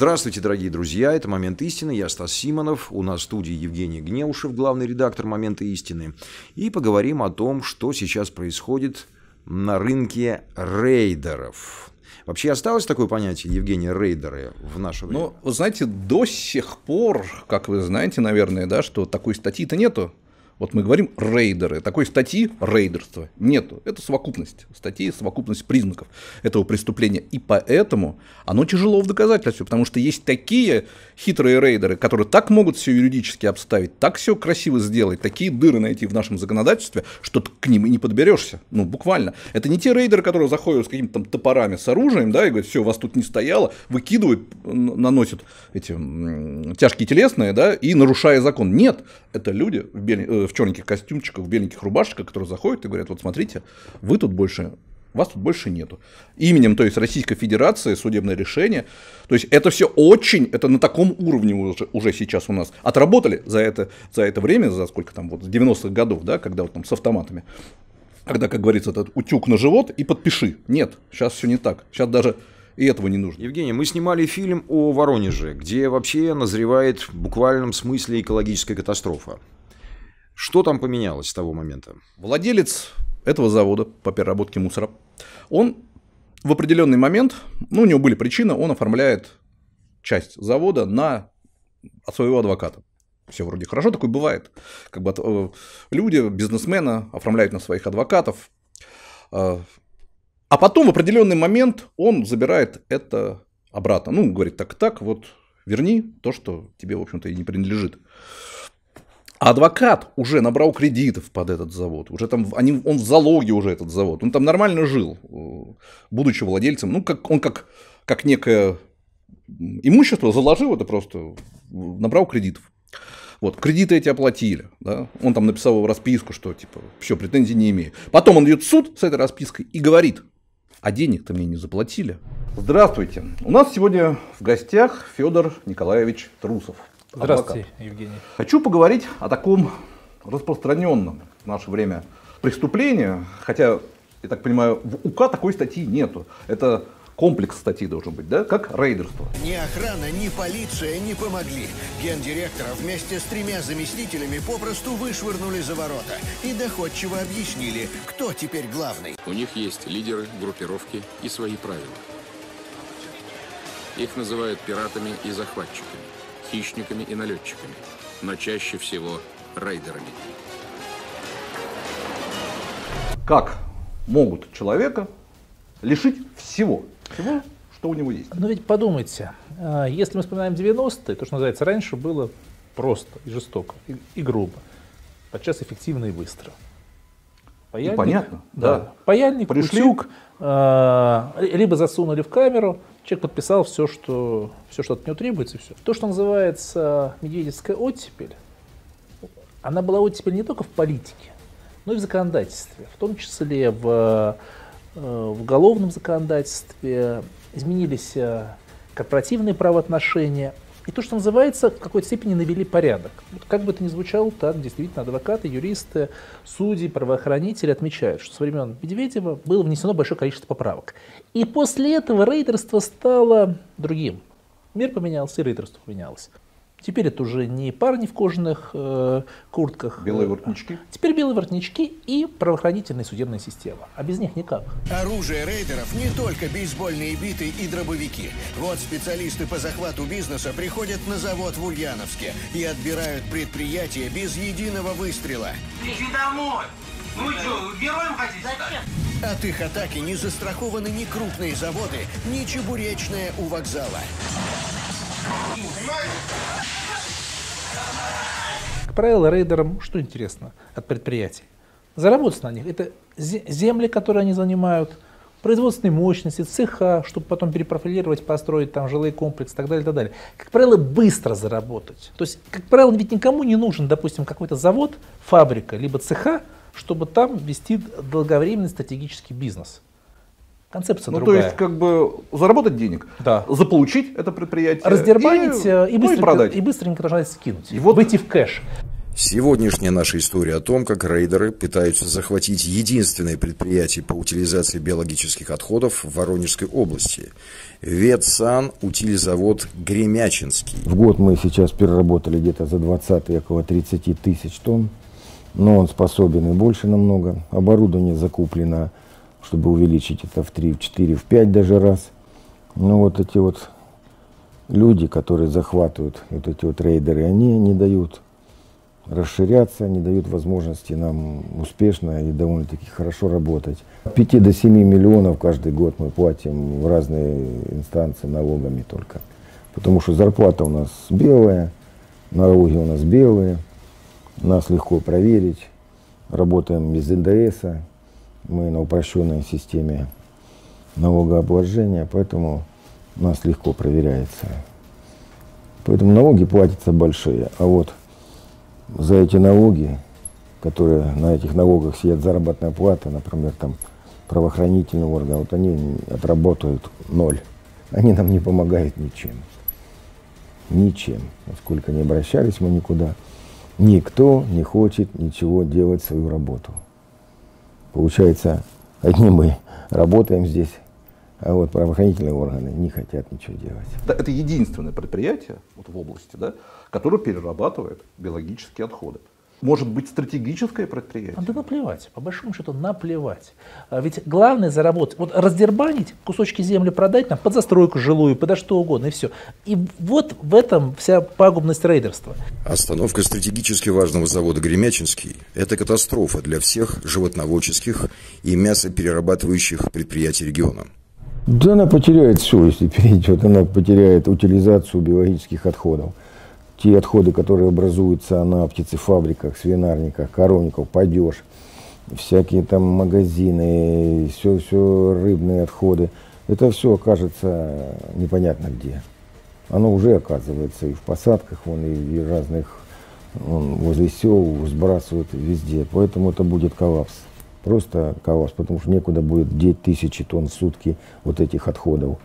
Здравствуйте, дорогие друзья, это «Момент истины», я Стас Симонов, у нас в студии Евгений Гнеушев, главный редактор «Момента истины», и поговорим о том, что сейчас происходит на рынке рейдеров. Вообще осталось такое понятие, Евгений, рейдеры в наше время? Ну, вы знаете, до сих пор, как вы знаете, наверное, да, что такой статьи-то нету. Вот мы говорим рейдеры. Такой статьи рейдерства нету. Это совокупность статей, совокупность признаков этого преступления. И поэтому оно тяжело в доказательстве, потому что есть такие хитрые рейдеры, которые так могут все юридически обставить, так все красиво сделать, такие дыры найти в нашем законодательстве, что ты к ним и не подберешься. Ну, буквально. Это не те рейдеры, которые заходят с какими-то там топорами, с оружием, да, и говорят, все, вас тут не стояло, выкидывают, наносят эти тяжкие телесные, да, и нарушая закон. Нет, это люди в черненьких костюмчиках, в беленьких рубашках, которые заходят и говорят, вот смотрите, вы тут больше, вас тут больше нету. Именем, то есть, Российской Федерации, судебное решение, то есть, это все очень, это на таком уровне уже сейчас у нас. Отработали за это время, за сколько там, вот, с 90-х годов, да, когда вот там с автоматами, когда, как говорится, этот утюг на живот и подпиши. Нет, сейчас все не так, сейчас даже... И этого не нужно. Евгений, мы снимали фильм о Воронеже, где вообще назревает в буквальном смысле экологическая катастрофа. Что там поменялось с того момента? Владелец этого завода по переработке мусора, он в определенный момент, ну, у него были причины, он оформляет часть завода от своего адвоката. Все вроде хорошо, такое бывает. Как бы люди, бизнесмены оформляют на своих адвокатов. А потом в определенный момент он забирает это обратно. Ну, говорит, так, вот верни то, что тебе, в общем-то, и не принадлежит. А адвокат уже набрал кредитов под этот завод. Уже там он в залоге уже этот завод. Он там нормально жил, будучи владельцем. Ну, как некое имущество заложил это просто, набрал кредитов. Вот, кредиты эти оплатили, да? Он там написал расписку, что типа, все, претензий не имею. Потом он идет в суд с этой распиской и говорит, а денег-то мне не заплатили. Здравствуйте, у нас сегодня в гостях Федор Николаевич Трусов. Здравствуйте, адвокат. Евгений. Хочу поговорить о таком распространенном в наше время преступлении, хотя, я так понимаю, в УК такой статьи нету. Это комплекс статей должен быть, да? Как рейдерство. Ни охрана, ни полиция не помогли. Гендиректора вместе с тремя заместителями попросту вышвырнули за ворота и доходчиво объяснили, кто теперь главный. У них есть лидеры, группировки и свои правила. Их называют пиратами и захватчиками, хищниками и налетчиками, но чаще всего рейдерами. Как могут человека лишить всего, что у него есть. Но ведь подумайте, если мы вспоминаем 90-е, то, что называется, раньше было просто и жестоко, и грубо, подчас эффективно и быстро. Паяльник, понятно, да. Паяльник, утюг, либо засунули в камеру, человек подписал все, что от него требуется, и все. То, что называется медведевская оттепель, она была оттепель не только в политике, но и в законодательстве, в том числе в уголовном законодательстве, изменились корпоративные правоотношения, и то, что называется, в какой-то степени навели порядок. Вот как бы это ни звучало, так действительно адвокаты, юристы, судьи, правоохранители отмечают, что со времен Медведева было внесено большое количество поправок. И после этого рейдерство стало другим. Мир поменялся, и рейдерство поменялось. Теперь это уже не парни в кожаных куртках. Белые воротнички. Теперь белые воротнички и правоохранительная судебная система. А без них никак. Оружие рейдеров не только бейсбольные биты и дробовики. Вот специалисты по захвату бизнеса приходят на завод в Ульяновске и отбирают предприятие без единого выстрела. Иди домой! Ну что, героем хотите? Зачем? От их атаки не застрахованы ни крупные заводы, ни чебуречная у вокзала. Как правило, рейдерам что интересно от предприятий? Заработать на них. Это земли, которые они занимают, производственные мощности, цеха, чтобы потом перепрофилировать, построить там жилой комплекс и так далее, так далее. Как правило, быстро заработать. То есть, как правило, ведь никому не нужен, допустим, какой-то завод, фабрика, либо цеха, чтобы там вести долговременный стратегический бизнес. Концепция другая. Ну, то есть, как бы заработать денег, да, заполучить это предприятие, раздербанить и быстренько скинуть, выйти в кэш. Сегодняшняя наша история о том, как рейдеры пытаются захватить единственное предприятие по утилизации биологических отходов в Воронежской области – ветсанутилизавод «Гремяченский». В год мы сейчас переработали где-то за 20-е около 30 тысяч тонн, но он способен и больше намного. Оборудование закуплено, чтобы увеличить это в 3, в 4, в 5 даже раз. Но вот эти вот люди, которые захватывают, вот эти вот рейдеры, они не дают расширяться, не дают возможности нам успешно и довольно-таки хорошо работать. От 5 до 7 миллионов каждый год мы платим в разные инстанции налогами только. Потому что зарплата у нас белая, налоги у нас белые, нас легко проверить. Работаем без НДСа, мы на упрощенной системе налогообложения, поэтому нас легко проверяется. Поэтому налоги платятся большие, а вот за эти налоги, которые на этих налогах сидят заработная плата, например, там правоохранительные органы, вот они отработают ноль. Они нам не помогают ничем. Ничем. Сколько ни обращались мы никуда, никто не хочет ничего делать свою работу. Получается, одни мы работаем здесь, а вот правоохранительные органы не хотят ничего делать. Это единственное предприятие вот в области, да, которое перерабатывает биологические отходы. Может быть, стратегическое предприятие? Да наплевать, по большому счету наплевать. Ведь главное заработать, вот раздербанить, кусочки земли продать, там, под застройку жилую, подо что угодно, и все. И вот в этом вся пагубность рейдерства. Остановка стратегически важного завода «Гремяченский» – это катастрофа для всех животноводческих и мясоперерабатывающих предприятий региона. Да она потеряет все, если перейдет. Она потеряет утилизацию биологических отходов. Те отходы, которые образуются на птицефабриках, свинарниках, коровниках, падеж, всякие там магазины, все рыбные отходы. Это все окажется непонятно где. Оно уже оказывается и в посадках, вон, и разных возле сел сбрасывают везде. Поэтому это будет коллапс. Просто коллапс, потому что некуда будет деть тысячи тонн в сутки вот этих отходов.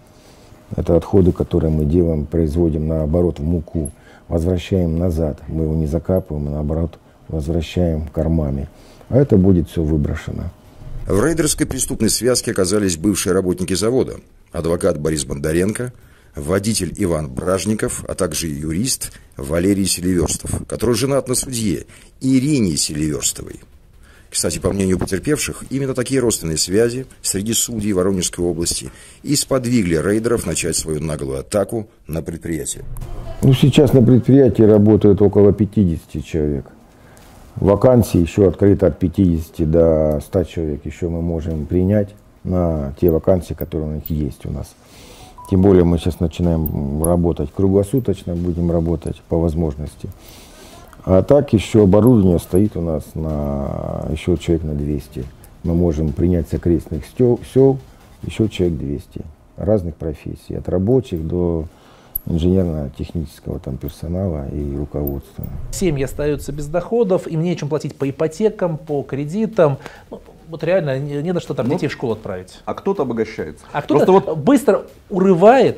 Это отходы, которые мы делаем, производим наоборот в муку, возвращаем назад. Мы его не закапываем, а наоборот возвращаем кормами. А это будет все выброшено. В рейдерской преступной связке оказались бывшие работники завода. Адвокат Борис Бондаренко, водитель Иван Бражников, а также юрист Валерий Селиверстов, который женат на судье Ирине Селиверстовой. Кстати, по мнению потерпевших, именно такие родственные связи среди судей Воронежской области и сподвигли рейдеров начать свою наглую атаку на предприятие. Ну, сейчас на предприятии работает около 50 человек. Вакансии еще открыто от 50 до 100 человек. Еще мы можем принять на те вакансии, которые у них есть у нас. Тем более мы сейчас начинаем работать круглосуточно, будем работать по возможности. А так еще оборудование стоит у нас на еще человек на 200. Мы можем принять с окрестных сел еще человек 200 разных профессий, от рабочих до инженерно-технического там персонала и руководства. Семьи остаются без доходов, им нечем платить по ипотекам, по кредитам. Вот реально не на что там детей в школу отправить. А кто-то обогащается. А кто-то вот быстро урывает.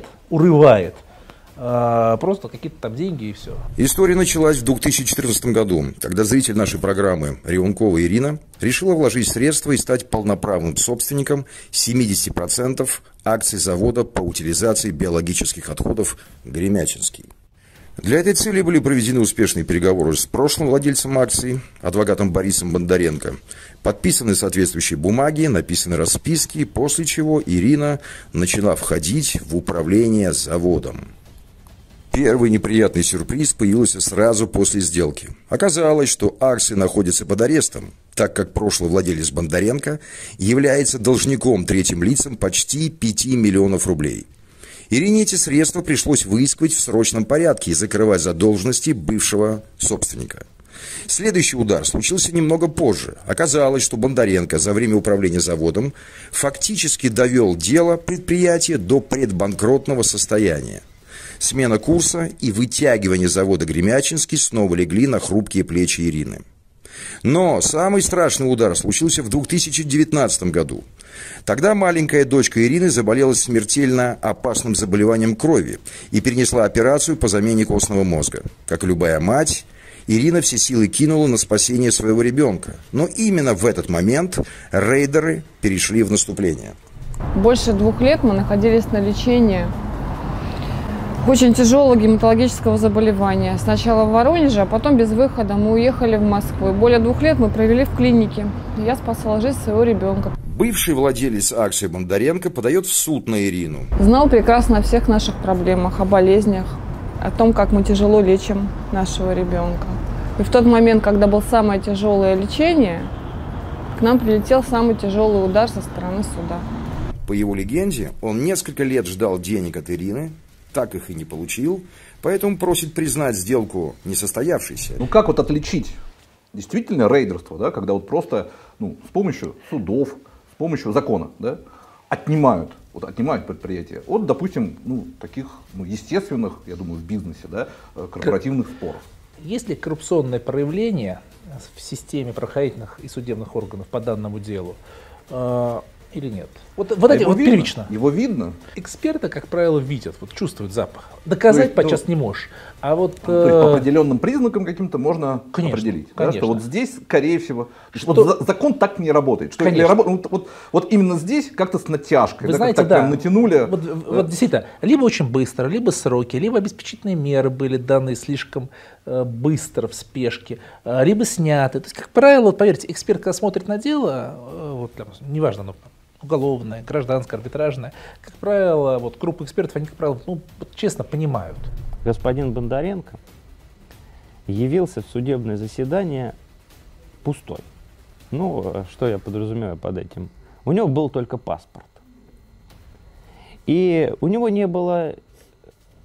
Просто какие-то там деньги и все. История началась в 2014 году, когда зритель нашей программы Ревункова Ирина решила вложить средства и стать полноправным собственником 70% акций завода по утилизации биологических отходов «Гремяченский». Для этой цели были проведены успешные переговоры с прошлым владельцем акций, адвокатом Борисом Бондаренко. Подписаны соответствующие бумаги, написаны расписки, после чего Ирина начала входить в управление заводом. Первый неприятный сюрприз появился сразу после сделки. Оказалось, что акции находятся под арестом, так как прошлый владелец Бондаренко является должником третьим лицам почти 5 миллионов рублей. Ирине эти средства пришлось выискивать в срочном порядке и закрывать задолженности бывшего собственника. Следующий удар случился немного позже. Оказалось, что Бондаренко за время управления заводом фактически довел дело предприятия до предбанкротного состояния. Смена курса и вытягивание завода «Гремяченский» снова легли на хрупкие плечи Ирины. Но самый страшный удар случился в 2019 году. Тогда маленькая дочка Ирины заболела смертельно опасным заболеванием крови и перенесла операцию по замене костного мозга. Как любая мать, Ирина все силы кинула на спасение своего ребенка. Но именно в этот момент рейдеры перешли в наступление. Больше 2 лет мы находились на лечении очень тяжелого гематологического заболевания. Сначала в Воронеже, а потом без выхода мы уехали в Москву. Более 2 лет мы провели в клинике. Я спасла жизнь своего ребенка. Бывший владелец акции Бондаренко подает в суд на Ирину. Знал прекрасно о всех наших проблемах, о болезнях, о том, как мы тяжело лечим нашего ребенка. И в тот момент, когда было самое тяжелое лечение, к нам прилетел самый тяжелый удар со стороны суда. По его легенде, он несколько лет ждал денег от Ирины, так их и не получил, поэтому просит признать сделку несостоявшейся. Ну как вот отличить действительно рейдерство, да, когда вот просто с помощью судов, с помощью закона, да, отнимают предприятия от, допустим, таких естественных, я думаю, в бизнесе, да, корпоративных споров. Если коррупционное проявление в системе правоохранительных и судебных органов по данному делу или нет? Вот это вот первично. Его видно? Эксперты, как правило, видят, чувствуют запах. Доказать подчас не можешь. А вот, то есть по определенным признакам каким-то можно определить. Да, что вот здесь, скорее всего, закон так не работает. Что вот именно здесь как-то с натяжкой. Вы знаете, так прям натянули. Вот действительно, либо очень быстро, либо сроки, либо обеспечительные меры были даны слишком быстро, в спешке, либо сняты. То есть, как правило, поверьте, эксперт, когда смотрит на дело, неважно, но уголовное, гражданское, арбитражное, как правило, группы экспертов, они, как правило, честно понимают. Господин Бондаренко явился в судебное заседание пустой. Что я подразумеваю под этим? У него был только паспорт. И у него не было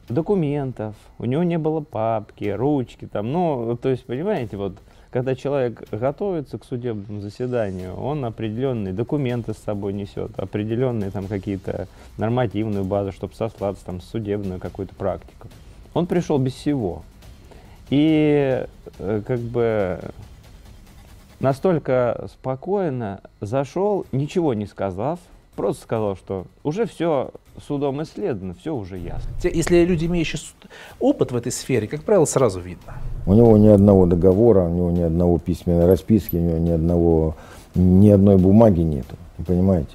документов, у него не было папки, ручки. То есть, понимаете, когда человек готовится к судебному заседанию, он определенные документы с собой несет, определенные какие-то нормативную базу, чтобы сослаться судебную какую-то практику. Он пришел без всего. И настолько спокойно зашел, ничего не сказав, просто сказал, что уже все судом исследовано, все уже ясно. Если люди, имеющие опыт в этой сфере, как правило, сразу видно. У него ни одного договора, у него ни одного письменной расписки, у него ни одной бумаги нет. Понимаете?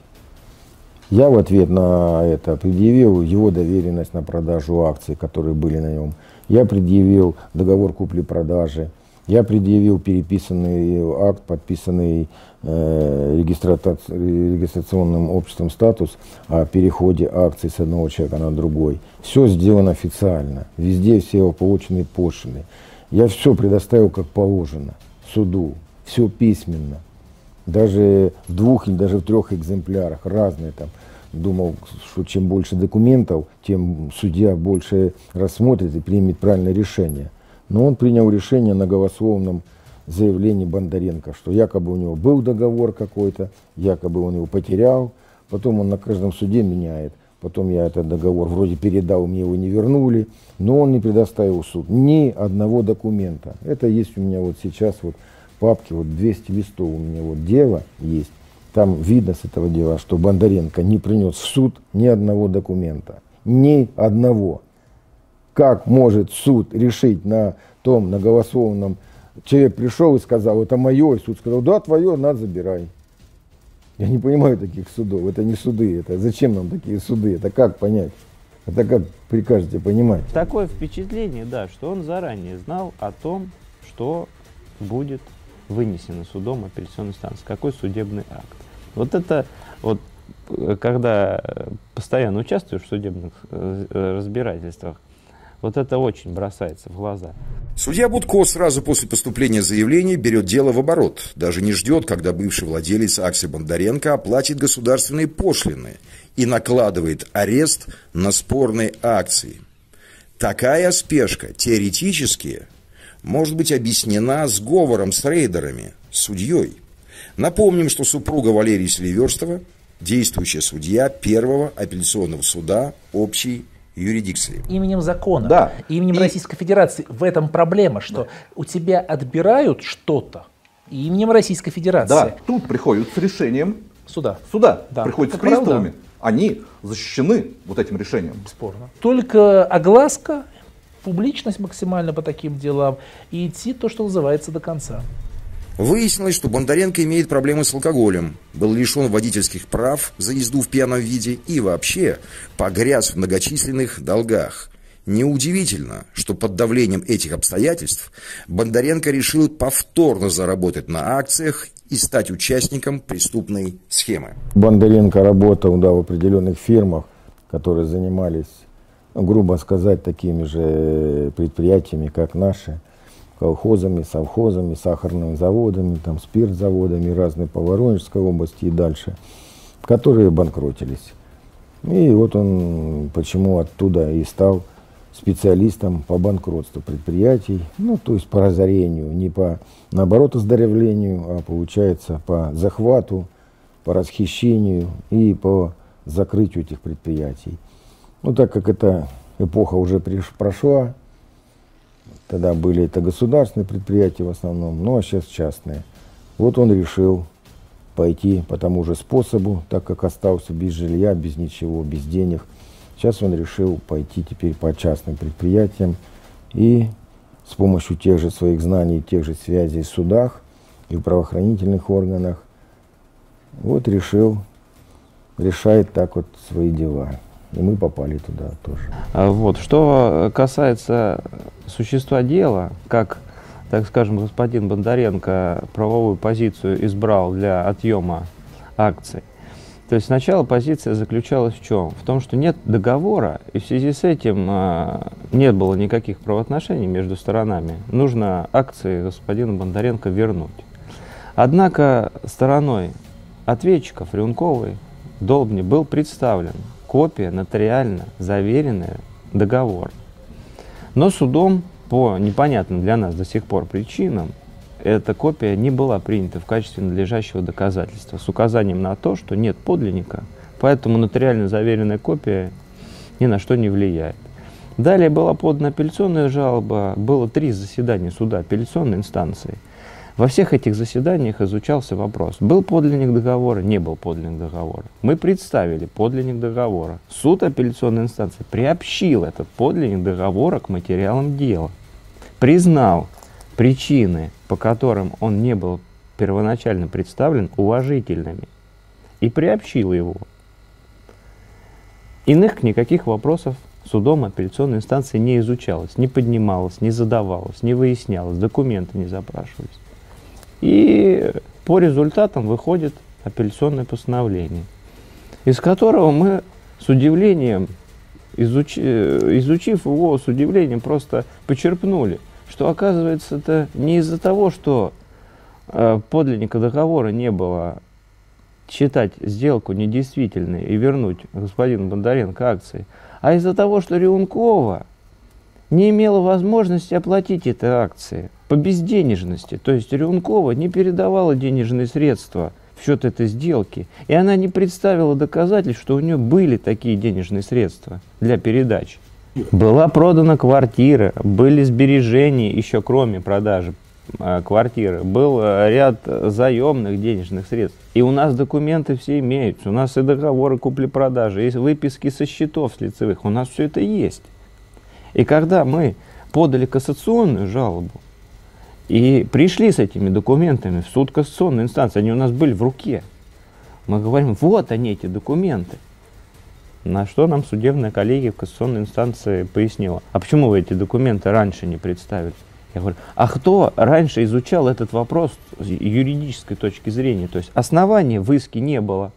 Я в ответ на это предъявил его доверенность на продажу акций, которые были на нем. Я предъявил договор купли-продажи. Я предъявил переписанный акт, подписанный регистрационным обществом статус о переходе акций с одного человека на другой. Все сделано официально. Везде все его полученные пошлины. Я все предоставил как положено суду. Все письменно. Даже в 2 или даже в 3 экземплярах. Разные там. Думал, что чем больше документов, тем судья больше рассмотрит и примет правильное решение. Но он принял решение на голословном заявлении Бондаренко, что якобы у него был договор какой-то, якобы он его потерял. Потом он на каждом суде меняет. Потом я этот договор вроде передал, мне его не вернули. Но он не предоставил суд ни одного документа. Это есть у меня сейчас папки, 200 листов у меня дело есть. Там видно с этого дела, что Бондаренко не принес в суд ни одного документа. Ни одного. Как может суд решить на голосованном? Человек пришел и сказал, это мое, и суд сказал, да, твое, на, забирай. Я не понимаю таких судов, это не суды, это зачем нам такие суды, это как понять, это как прикажете понимать? Такое впечатление, да, что он заранее знал о том, что будет вынесено судом апелляционной станции, какой судебный акт. Когда постоянно участвуешь в судебных разбирательствах, это очень бросается в глаза. Судья Бутко сразу после поступления заявления берет дело в оборот. Даже не ждет, когда бывший владелец акции Бондаренко оплатит государственные пошлины и накладывает арест на спорные акции. Такая спешка теоретически может быть объяснена сговором с рейдерами, судьей. Напомним, что супруга Валерия Селиверстова, действующая судья Первого апелляционного суда общей юрисдикции. Именем закона, да. Именем Российской Федерации. В этом проблема, что у тебя отбирают что-то именем Российской Федерации. Да, тут приходят с решением суда. Да. Приходят с приставами. Правда. Они защищены этим решением. Бесспорно. Только огласка публичность максимально по таким делам и идти то, что называется, до конца. Выяснилось, что Бондаренко имеет проблемы с алкоголем, был лишен водительских прав за езду в пьяном виде и вообще погряз в многочисленных долгах. Неудивительно, что под давлением этих обстоятельств Бондаренко решил повторно заработать на акциях и стать участником преступной схемы. Бондаренко работал, да, в определенных фирмах, которые занимались, грубо сказать, такими же предприятиями, как наши. Колхозами, совхозами, сахарными заводами, там, спиртзаводами, разные по Воронежской области и дальше, которые банкротились. И вот он почему оттуда и стал специалистом по банкротству предприятий, ну, то есть по разорению, не по, наоборот, оздоровлению, а получается по захвату, по расхищению и по закрытию этих предприятий. Ну, так как эта эпоха уже прошла, тогда были это государственные предприятия в основном, ну а сейчас частные. Вот он решил пойти по тому же способу, так как остался без жилья, без ничего, без денег. Сейчас он решил пойти теперь по частным предприятиям и с помощью тех же своих знаний, тех же связей в судах и в правоохранительных органах, вот решил, решает так вот свои дела. И мы попали туда тоже. Вот. Что касается существа дела, как, так скажем, господин Бондаренко правовую позицию избрал для отъема акций, то есть сначала позиция заключалась в чем? В том, что нет договора, и в связи с этим не было никаких правоотношений между сторонами. Нужно акции господина Бондаренко вернуть. Однако стороной ответчиков Рюнковой, Долбни, был представлен копия нотариально заверенная договор. Но судом по непонятным для нас до сих пор причинам эта копия не была принята в качестве надлежащего доказательства с указанием на то, что нет подлинника, поэтому нотариально заверенная копия ни на что не влияет. Далее была подана апелляционная жалоба, было 3 заседания суда апелляционной инстанции. Во всех этих заседаниях изучался вопрос, был подлинник договора, не был подлинник договора. Мы представили подлинник договора. Суд апелляционной инстанции приобщил этот подлинник договора к материалам дела. Признал причины, по которым он не был первоначально представлен, уважительными. И приобщил его. Иных никаких вопросов судом апелляционной инстанции не изучалось, не поднималось, не задавалось, не выяснялось, документы не запрашивались. И по результатам выходит апелляционное постановление, из которого мы с удивлением, изучив его, с удивлением просто почерпнули, что оказывается это не из-за того, что подлинника договора не было, считать сделку недействительной и вернуть господину Бондаренко акции, а из-за того, что Рюнкова не имела возможности оплатить эти акции по безденежности. То есть Рюнкова не передавала денежные средства в счет этой сделки, и она не представила доказательств, что у нее были такие денежные средства для передач. Была продана квартира, были сбережения еще кроме продажи квартиры, был ряд заемных денежных средств. И у нас документы все имеются, у нас и договоры купли-продажи, есть выписки со счетов с лицевых, у нас все это есть. И когда мы подали кассационную жалобу и пришли с этими документами в суд кассационной инстанции, они у нас были в руке, мы говорим, вот они, эти документы. На что нам судебная коллегия в кассационной инстанции пояснила, а почему вы эти документы раньше не представили? Я говорю, а кто раньше изучал этот вопрос с юридической точки зрения? То есть основания в иске не было,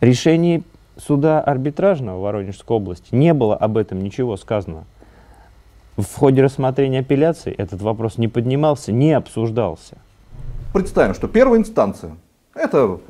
решений суда арбитражного в Воронежской области не было об этом ничего сказано. В ходе рассмотрения апелляции этот вопрос не поднимался, не обсуждался. Представим, что первая инстанция – это в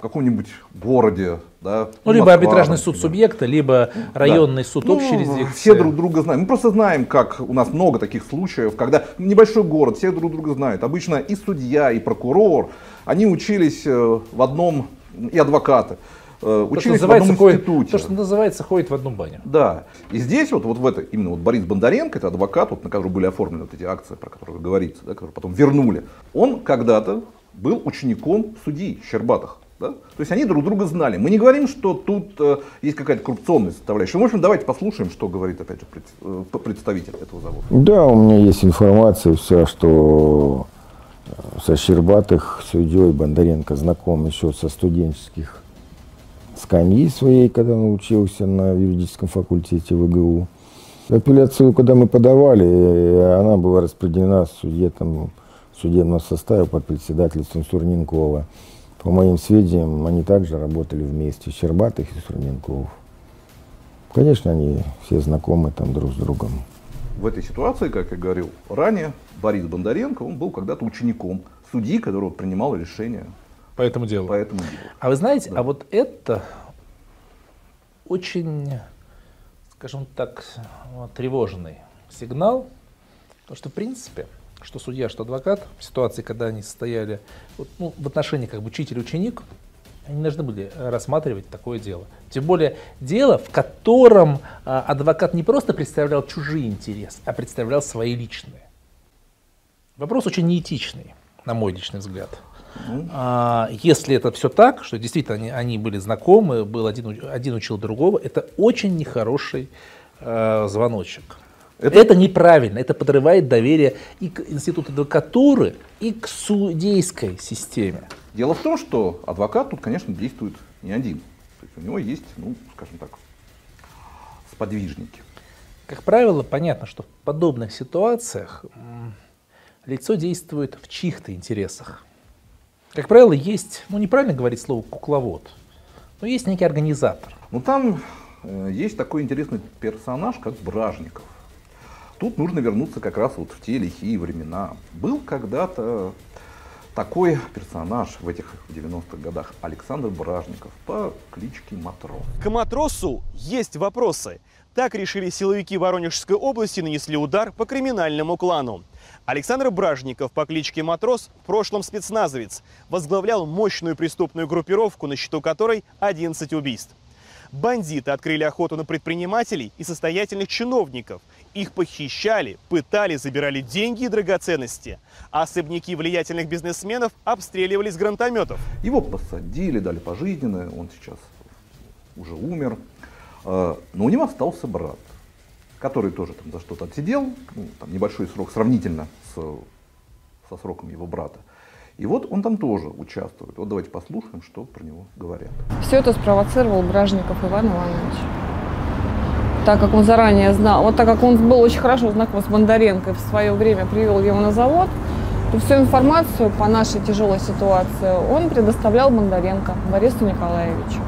каком-нибудь городе. Да, ну, либо Москва, арбитражный суд субъекта, либо районный суд общей юрисдикции. Все друг друга знают. Мы просто знаем, как у нас много таких случаев, когда небольшой город, все друг друга знают. Обычно и судья, и прокурор, они учились в одном, и адвокаты. Учились в одном институте. То, что называется, ходит в одну баню. Да. И здесь вот в это, именно Борис Бондаренко, это адвокат, на которого были оформлены эти акции, про которые говорится, да, которые потом вернули. Он когда-то был учеником судьи Щербатых. Да? То есть они друг друга знали. Мы не говорим, что тут есть какая-то коррупционная составляющая. В общем, давайте послушаем, что говорит опять же представитель этого завода. Да, у меня есть информация вся, что со Щербатых, с Судьей Бондаренко знаком еще со студенческих скамьи своей, когда он учился на юридическом факультете ВГУ. Апелляцию, когда мы подавали, она была распределена в судебном составе под председательством Сурненкова. По моим сведениям, они также работали вместе, Щербатых и Сурненков. Конечно, они все знакомы там друг с другом. В этой ситуации, как я говорил ранее, Борис Бондаренко, он был когда-то учеником судьи, который принимал решение по этому делу. А вы знаете, да. А вот это очень, скажем так, тревожный сигнал, потому что в принципе... что судья, что адвокат, в ситуации, когда они стояли в отношении как бы учитель-ученик, они должны были рассматривать такое дело. Тем более дело, в котором адвокат не просто представлял чужие интересы, а представлял свои личные. Вопрос очень неэтичный, на мой личный взгляд. Если это все так, что действительно они были знакомы, был один учил другого, это очень нехороший звоночек. Это неправильно, это подрывает доверие и к институту адвокатуры, и к судейской системе. Дело в том, что адвокат тут, конечно, действует не один. То есть у него есть, ну, скажем так, сподвижники. Как правило, понятно, что в подобных ситуациях лицо действует в чьих-то интересах. Как правило, есть, ну, неправильно говорить слово «кукловод», но есть некий организатор. Ну, там есть такой интересный персонаж, как Бражников. Тут нужно вернуться как раз вот в те лихие времена. Был когда-то такой персонаж в этих 90-х годах, Александр Бражников по кличке Матрос. К Матросу есть вопросы. Так решили силовики Воронежской области, нанесли удар по криминальному клану. Александр Бражников по кличке Матрос, в прошлом спецназовец, возглавлял мощную преступную группировку, на счету которой 11 убийств. Бандиты открыли охоту на предпринимателей и состоятельных чиновников. Их похищали, пытали, забирали деньги и драгоценности. А особняки влиятельных бизнесменов обстреливали с гранатометов. Его посадили, дали пожизненное, он сейчас уже умер. Но у него остался брат, который тоже там за что-то отсидел. Ну, там небольшой срок сравнительно со сроком его брата. И вот он там тоже участвует. Вот давайте послушаем, что про него говорят. Все это спровоцировал Бражников Иван Иванович. Так как он заранее знал, вот так как он был очень хорошо знаком с Бондаренко, в свое время привел его на завод, то всю информацию по нашей тяжелой ситуации он предоставлял Бондаренко Борису Николаевичу.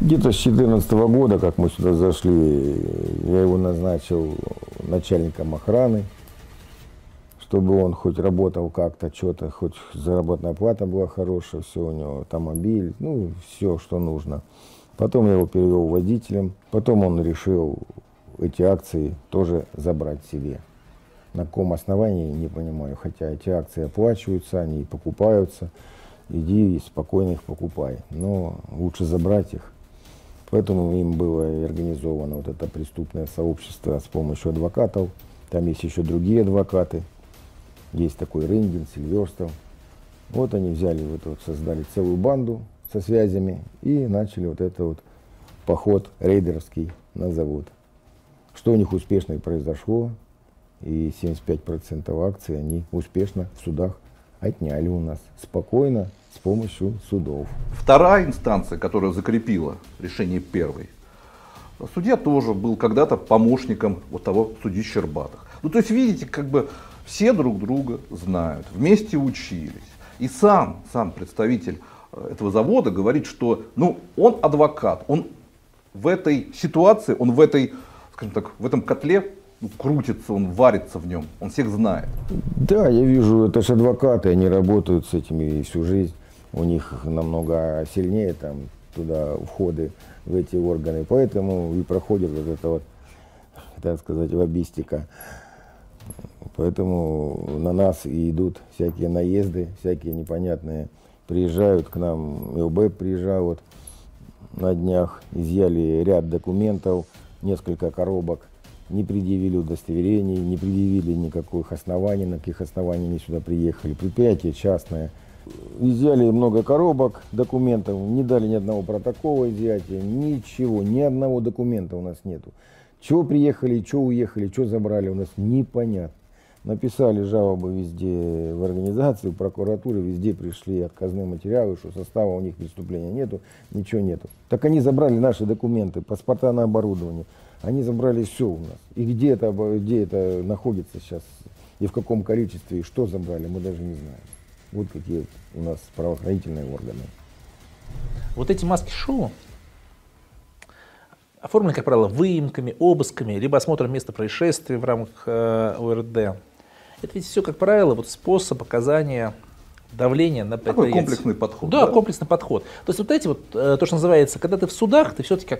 Где-то с 2014 года, как мы сюда зашли, я его назначил начальником охраны, чтобы он хоть работал как-то, что-то, хоть заработная плата была хорошая, все у него, автомобиль, ну, все, что нужно. Потом я его перевел водителем, потом он решил эти акции тоже забрать себе. На каком основании, не понимаю, хотя эти акции оплачиваются, они и покупаются, иди и спокойно их покупай, но лучше забрать их. Поэтому им было организовано вот это преступное сообщество с помощью адвокатов, там есть еще другие адвокаты. Есть такой Рындин, Селиверстов. Вот они взяли, создали целую банду со связями и начали поход рейдерский на завод. Что у них успешно и произошло, и 75% акций они успешно в судах отняли у нас спокойно с помощью судов. Вторая инстанция, которая закрепила решение первой, судья тоже был когда-то помощником вот того судьи Щербатых. Ну, то есть, видите, как бы все друг друга знают, вместе учились. И сам представитель этого завода говорит, что он адвокат, он в этой ситуации, он в этой, скажем так, в этом котле крутится, он варится в нем, он всех знает. Да, я вижу, это же адвокаты, они работают с этими всю жизнь, у них намного сильнее там туда входы в эти органы, поэтому и проходит так сказать, лоббистика. Поэтому на нас и идут всякие наезды, всякие непонятные. Приезжают к нам, ЛБ приезжал на днях, изъяли ряд документов, несколько коробок, не предъявили удостоверений, не предъявили никаких оснований, на каких основаниях они сюда приехали. Предприятие частное, Изъяли много коробок, документов, не дали ни одного протокола изъятия, ничего, ни одного документа у нас нету. Чего приехали, чего уехали, чего забрали, у нас непонятно. Написали жалобы везде в организацию, в прокуратуру, везде пришли отказные материалы, что состава у них преступления нету, ничего нету. Так они забрали наши документы, паспорта на оборудование, они забрали все у нас. И где это находится сейчас, и в каком количестве, и что забрали, мы даже не знаем. Вот какие у нас правоохранительные органы. Вот эти маски-шоу оформлены, как правило, выемками, обысками, либо осмотром места происшествия в рамках ОРД. Это ведь все, как правило, вот способ оказания давления на предприятие. Такой комплексный подход. Да, да, комплексный подход. То есть вот эти вот, то, что называется, когда ты в судах, ты все-таки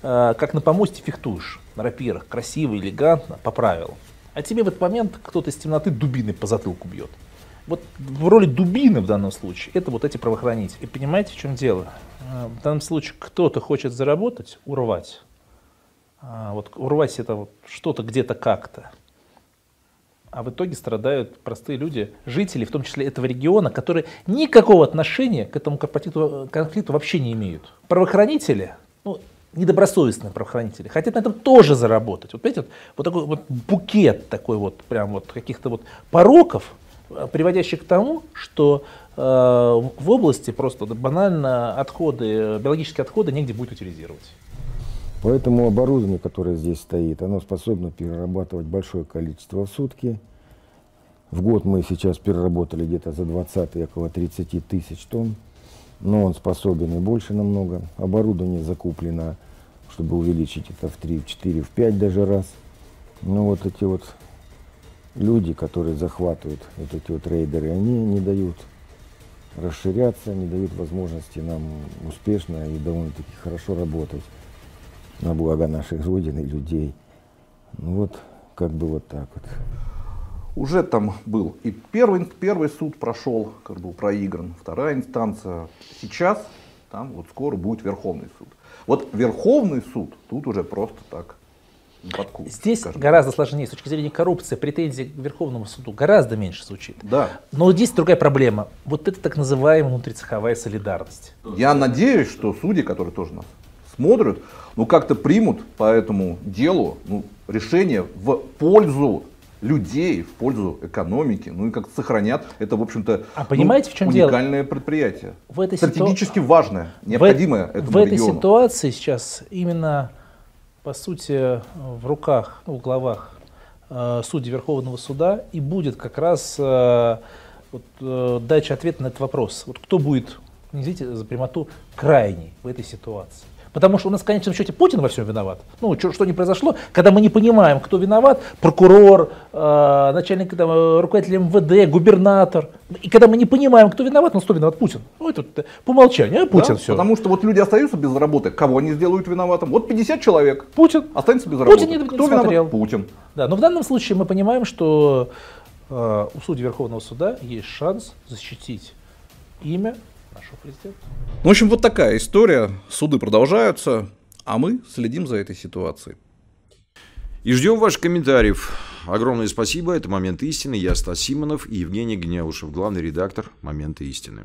как на помосте фехтуешь, на рапирах, красиво, элегантно, по правилам. А тебе в этот момент кто-то из темноты дубиной по затылку бьет. Вот в роли дубины в данном случае это вот эти правоохранители. И понимаете, в чем дело? В данном случае кто-то хочет заработать, урвать. Вот урвать это вот что-то где-то как-то. А в итоге страдают простые люди, жители, в том числе этого региона, которые никакого отношения к этому конфликту вообще не имеют. Правоохранители, ну, недобросовестные правоохранители, хотят на этом тоже заработать. Вот видите, вот такой вот букет такой вот прям вот каких-то вот пороков, приводящих к тому, что в области просто банально отходы, биологические отходы негде будет утилизировать. Поэтому оборудование, которое здесь стоит, оно способно перерабатывать большое количество в сутки. В год мы сейчас переработали где-то за 20-е около 30 тысяч тонн, но он способен и больше намного. Оборудование закуплено, чтобы увеличить это в 3, в 4, в 5 даже раз. Но вот эти вот люди, которые захватывают, вот эти вот рейдеры, они не дают расширяться, не дают возможности нам успешно и довольно-таки хорошо работать на благо нашей Родины, людей. Ну вот, как бы вот так вот. Уже там был и первый суд прошел, как был проигран, вторая инстанция. Сейчас там вот скоро будет Верховный суд. Вот Верховный суд тут уже просто так. Подкуп, здесь гораздо сложнее с точки зрения коррупции, претензий к Верховному суду гораздо меньше звучит. Да. Но здесь другая проблема. Вот это так называемая внутрицеховая солидарность. Я надеюсь, что судьи, которые тоже нас смотрят, ну как-то примут по этому делу решение в пользу людей, в пользу экономики, ну и как-то сохранят это, в общем-то, понимаете, в чем уникальное дело? Предприятие. В этой стратегически важное, необходимое этому региону. В этой ситуации сейчас именно, по сути, в руках, ну, в главах судей Верховного суда и будет как раз дача ответа на этот вопрос. Вот кто будет, извините за прямоту, крайний в этой ситуации. Потому что у нас в конечном счете Путин во всем виноват. Ну, что не произошло, когда мы не понимаем, кто виноват, прокурор, начальник, руководитель МВД, губернатор. И когда мы не понимаем, кто виноват, ну, что виноват Путин. Ну, это по умолчанию, а Путин, да, все. Потому что вот люди остаются без работы. Кого они сделают виноватым? Вот 50 человек. Путин. Останется без работы. Путин кто виноват? Путин. Да, но в данном случае мы понимаем, что у судей Верховного суда есть шанс защитить имя нашего президента. В общем, вот такая история. Суды продолжаются, а мы следим за этой ситуацией. И ждем ваших комментариев. Огромное спасибо. Это «Момент истины». Я Стас Симонов и Евгений Гнеушев, главный редактор «Момента истины».